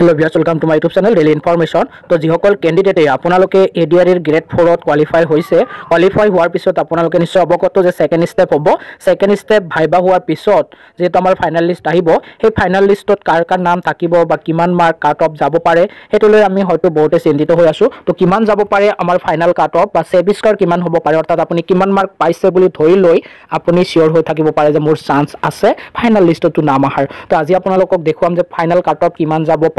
Hello viewers welcome to my YouTube channel daily information. तो जिसकल कैंडिडेटे आपलोके एडीआरईर ग्रेड 4 क्वालिफाई क्वालिफाई हार पिछत आपलोके निश्चय अवगत जो सेकेंड स्टेप हम सेकेंड स्टेप भाइबा हार पिछत जी आम फाइनल लिस्ट आहिबो फाइनल लिस्ट कार नाम थाकिबो बा किमान मार्क काट अफ जाबो पारे हेतु लई आमी होयतो बहुते चिंतित हो आसु। तो किमान जाबो पारे आमार फाइनल काट अफ बा सेभ स्कोर किमान होबो पारे अर्थात आपुनि किमान मार्क पाइसे बुली धरि लई आपुनि सियर हो थाकिबो पारे जे मोर चान्स आछे फाइनल लिस्टत नाम आहार। तो आज आपलोक देखुवाम जे फाइनल काट अफ किमान जाबो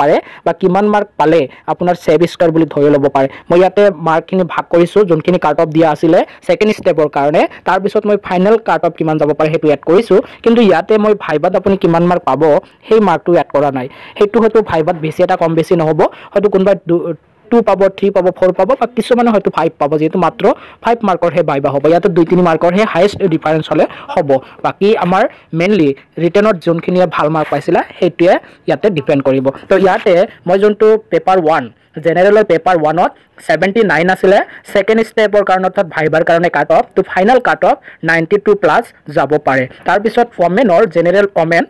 किमान मार्क पाले अपना सेभ स्कोर धरि लब पारे। मैं इते मार्कखिनि भाग करिछु जोनखिनि काट अफ दिया आछिले सेकेंड स्टेपर कारणे तार पिছত मैं फाइनल काट अफ किमान जाबो पारे हेतु एड करिछु किन्तु इते मैं भाइबात आपुनि किमान मार्क पाबो हेइ मार्कटो एड करा नाइ हेतु हयतो भाइबात बेसि एटा कम बेसि नहब हयतो कोनबा 2 पा 3 पा 4 पा किसुमाने हयतो 5 पा जेहेतु मात्र 5 मार्कर हे भाइबा हब इते 2-3 मार्कर हे हाईएस्ट डिफरेंस हले हब बाकी आमार मेनली रिटेनर जोनखिनिए भाल मार्क पाइसिला हेतुए इते डिपेंड करिबो। तो इते मैं जोंतु पेपर 1 जेनेरल पेपर 1 79 आছিলে सेकेंड स्टेपर कारण अर्थात भाइबार कारण काट अफ तो फाइनल काट अफ 92 प्लस जाबो पारे। तार पिছত फॉमेनर जेनेरल ओमेन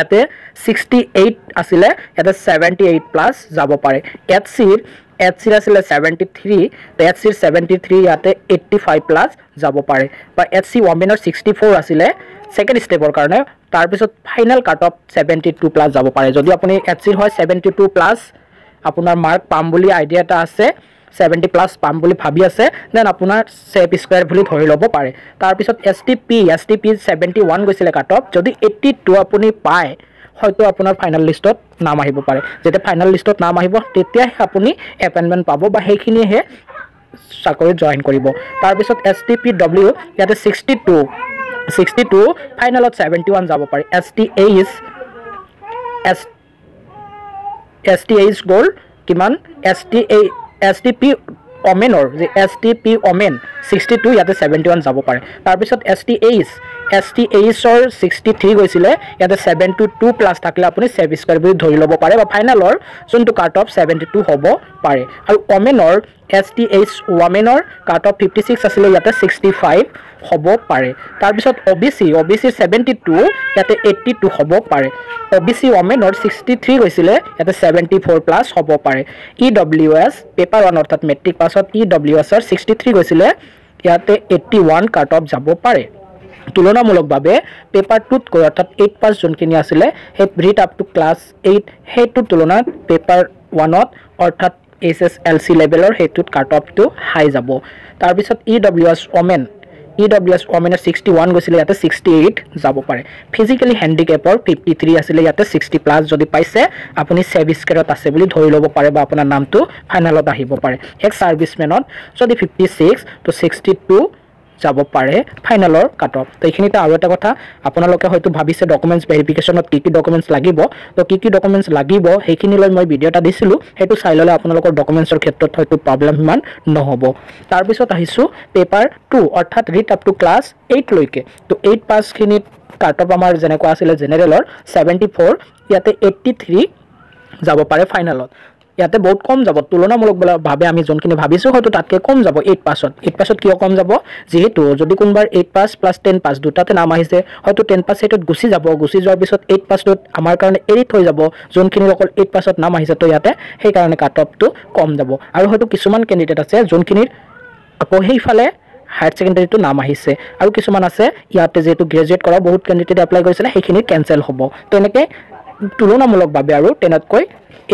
इते 68 आছিলে इते 78 प्लस जाबो पारे। एच सिर आছিলে 73 तो एच सिर 73 इते 85 प्लस जाबो पारे बा एच सि वमेनर 64 आছিলে सेकेंड स्टेपर कारण तार पिছত फाइनल काट अफ 72 प्लस जाबो पारे। जदि आपुनि एच सिर होय 72 प्लस आपनार मार्क पाम बुली आइडिया एटा आछे 70 प्लस पाम बुली भाबी आछे देन आपनार सेफ स्क्वायर बुली धरि लबो पारे। तार पिছত एस टी पी 71 गयसिले काट अफ जदि 82 आपुनि पाए हयतो आपनार फाइनल लिस्टत नाम आहिबो पारे। जेते फाइनल लिस्टत नाम आहिबो तेतिया आपुनि अपॉइंटमेंट पाबो बा हेखिनि हे साकरि जॉइन करिबो। तार पिছত एस टी पी डब्ल्यू इते 62 फाइनलत 71 जाबो पारे। एस टी एच गोल किमान एस टी पी ओमेनर जी एस टी पी ओमेन 62 इते 71 जाबो पारे। तार पिছত एस टी एचर 63 गयसिले इते 72 प्लस थाकिले आपुनि सेभ स्कोर बुली धरि लबो पारे बा फाइनलर जोंतु काट अफ 72 हबो पारे। आरो ओमेनर एस टी एच वमेनर काट अफ 56 आसिले इते 65 हबो पारे। तार पिছত ओबीसी 72 इते 82 हबो पारे। ओबीसी वमेनर 63 गयसिले इते 74 प्लस हबो पारे। ईडब्ल्यूएस पेपर 1 अर्थात मेट्रिक पासत ईडब्ल्यूएसर 63 गयसिले इते 81 काट अफ जाबो पारे। तुलनामूलक पेपर 2 अर्थात 8 पास जोनखिनि आसिले रीड अप टू क्लास 8 हेतु तुलना पेपर 1 अर्थात HSLC लेवलर हेतुत काट अफ तो हाई जाबो। तार पिছত ईडब्ल्यूएस ओमेनर 61 गयसिले इते 68 जाबो पारे। फिजिकली हेन्डिकेपर 53 आसिले इते 60 प्लस जदि पाइसे आपुनि सेभ स्कोरत आसे बुली धरि लबो पारे बा आपनार नामतो फाइनलत आहिबो पारे। एक सर्विसमेनत जदि 56 तो 62 जाबो पारे फाइनलर काट अफ। तो एखिनिते आरो एटा कथा आपनालोके हयतो भाबिसे डकुमेन्ट्स भेरिफिकेशनत कि डकुमेन्ट्स लागिबो तो कि डकुमेन्ट्स लागिबो हेखिनि लय मैं भिडियोटा दिसिलु हेतु साइलले आपनालोकर डकुमेन्ट्सर क्षेत्रत हयतो प्रॉब्लम मान नहबो। तार पिছত आहिसु पेपर 2 अर्थात रीड अप टू क्लास 8 लयके। तो 8 पास खिनि काट अफ आमार जेनेको आसिले जेनेरलर 74 इते 83 जाबो पारे फाइनलत इते बहुत कम जाब तुलनामूलक भावे आम जोनखिनि भाविसो हयतो तातके कम जाब। 8 पासत किय कम जाब जेहेतु जदि कोनबार 8 पास प्लस 10 पास दुटाते नाम आहिसे हयतो 10 पास हेतुत गुसि जाब गुसि जोৱাৰ पिছত 8 पासत आमार कारणे एरिट হৈ जाब जोनखिनि অকল 8 पासत नाम आहिसे तो इते हे कारणे काट অফটো कम जाब। आरो हयतो किसुमान कैंडिडेट आछे जोनखिनिर আকৌ হেইফালে हायर सेकेंडरी तो नाम आहिसे आरो किसुमान आछे इते जेहेतु ग्रेजुएट কৰা बहुत कैंडिडेट एप्लाई কৰিছিলে हेखिनि कैंसल हब तो এনেকে तुलनामूलक भावे आरो 10तকৈ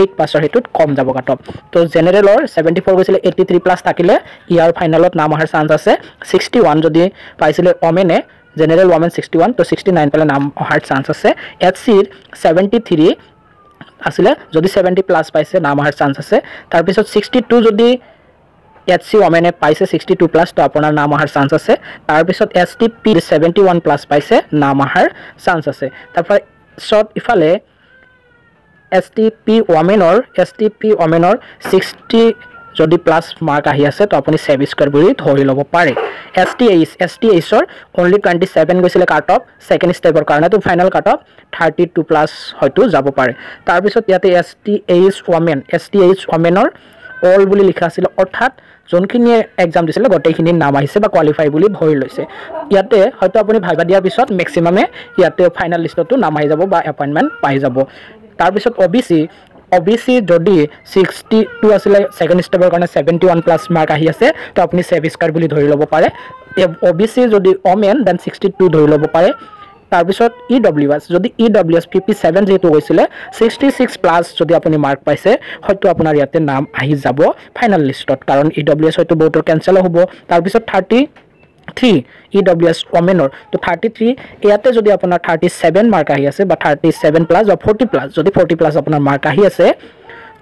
8 पासर हेतुत कम जाब काट अफ। तो जेनेरलर 74 गयसिले 83 प्लस थाकिले इयार फाइनलत नाम आहार चान्स आछे 61 जदि पाइसिले ओमेने जेनेरल वमेन 61 तो 69 पाले नाम आहार चान्स आछे। एचसिर 73 आसिले जदि 70 प्लस पाइसे नाम आहार चान्स आछे। तार पिছত 62 जदि एचसि वमेने पाइसे 62 प्लस तो आपनार नाम आहार चान्स आछे। तार पिছত एसटीपि 71 प्लस पाइसे नाम आहार चान्स आछे। तार पिছত इफाले एस टी पी ओमेनर 60 जदि प्लस मार्क आहि आसे तो आपुनि सेभ स्कोर बुली धरि लबो पारे। एस टी एचर ओनली 27 गयसिले काट अफ सेकेंड स्टेपर कारणे तो फाइनल काट अफ 32 प्लस हयतो जाबो पारे। तार पिছত इते एस टी एच ओमेनर ऑल बुली लिखा आसिले अर्थात जोनखिनि एग्जाम दिसिले गटेखिनि नाम आहिसे बा क्वालिफाई बुली धरि लइसे इते हयतो आपुनि भाइबा दियार पिছত मैक्सिमामे इते फाइनल लिस्टतो नाम आहि जाबो बा अपॉइंटमेंट पाइ जाबो। तार पिছত ओबीसी ओबीसी जदि 62 आছিলে सेकेंड स्टेपर कारण 71 प्लस मार्क आহি আছে তো আপনি সেভ স্কয়ার বুলি ধৰি লব পাৰে। ओबीसी जदि ओमेन देन 62 ধৰি লব পাৰে। तार पिछत EWS जो EWS 57 जीत गई 66 प्लस जो अपनी मार्क पासे अपना इते नाम आहि जाब फाइनल लिस्ट कारण EWS बहुत कैंसल हम। तार पिछत 33 EWS ओमेनर तो 33 इते जो अपना 37 मार्क आहि आसे 37 प्लस 40 प्लस अपना मार्क आहि आसे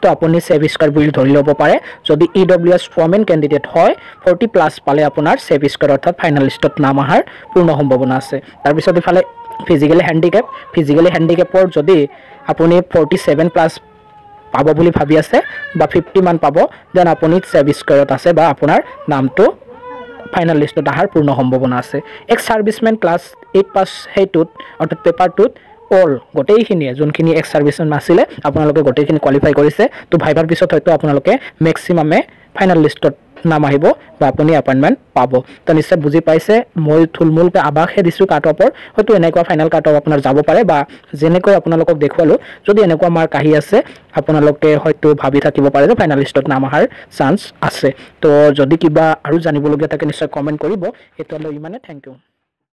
तो अपनी सेव स्कोर बिल धरि लब पारे। जदि EWS वोमेन कैंडिडेट है 40 प्लस पाले अपना सेव स्कोर अर्थात फाइनल लिस्ट नाम अहार पूर्ण सम्भावना आसे। तार पिछत इफाले फिजिकली हेन्डिकेपर जदि आपुनी 47 प्लस पा बुली भाबी आसे 50 मान पा देन आपुनी सेव स्कोर आसे आपनार नाम तो फाइनल लिस्ट अहार पूर्ण सम्भावना आसे। एक सर्विसमेन क्लास 8 पास अर्थात पेपर टूत ऑल गोटेखिनिये जोनखिनि एक्स सर्विसमेन आसिले आपनालोके गोटेखिनि क्वालिफाई करिसे तो भाइबार पिছত হয়তো आपनालोके मैक्सिमामे फाइनल लिस्टत नाम आहिब बा आपुनि अपॉइंटमेंट पाबो। तो निश्चय बुझी पाइसे मोइ थुलमुलके आभासহে दिसु काट अपर হয়তো এনেকুৱা फाइनल काट अप আপোনাৰ যাব পাৰে বা যেনেকৈ আপোনালোকক দেখুৱালো যদি এনেকুৱা মার্ক আহি আছে আপোনালোকে হয়তো ভাবি থাকিব পাৰে যে ফাইনাল লিস্টত নাম আহাৰ চান্স আছে। তো যদি কিবা আৰু জানিবলগীয়া থাকে নিশ্চয় কমেন্ট কৰিব। এতিয়ালৈ ইমানে থ্যাংক ইউ।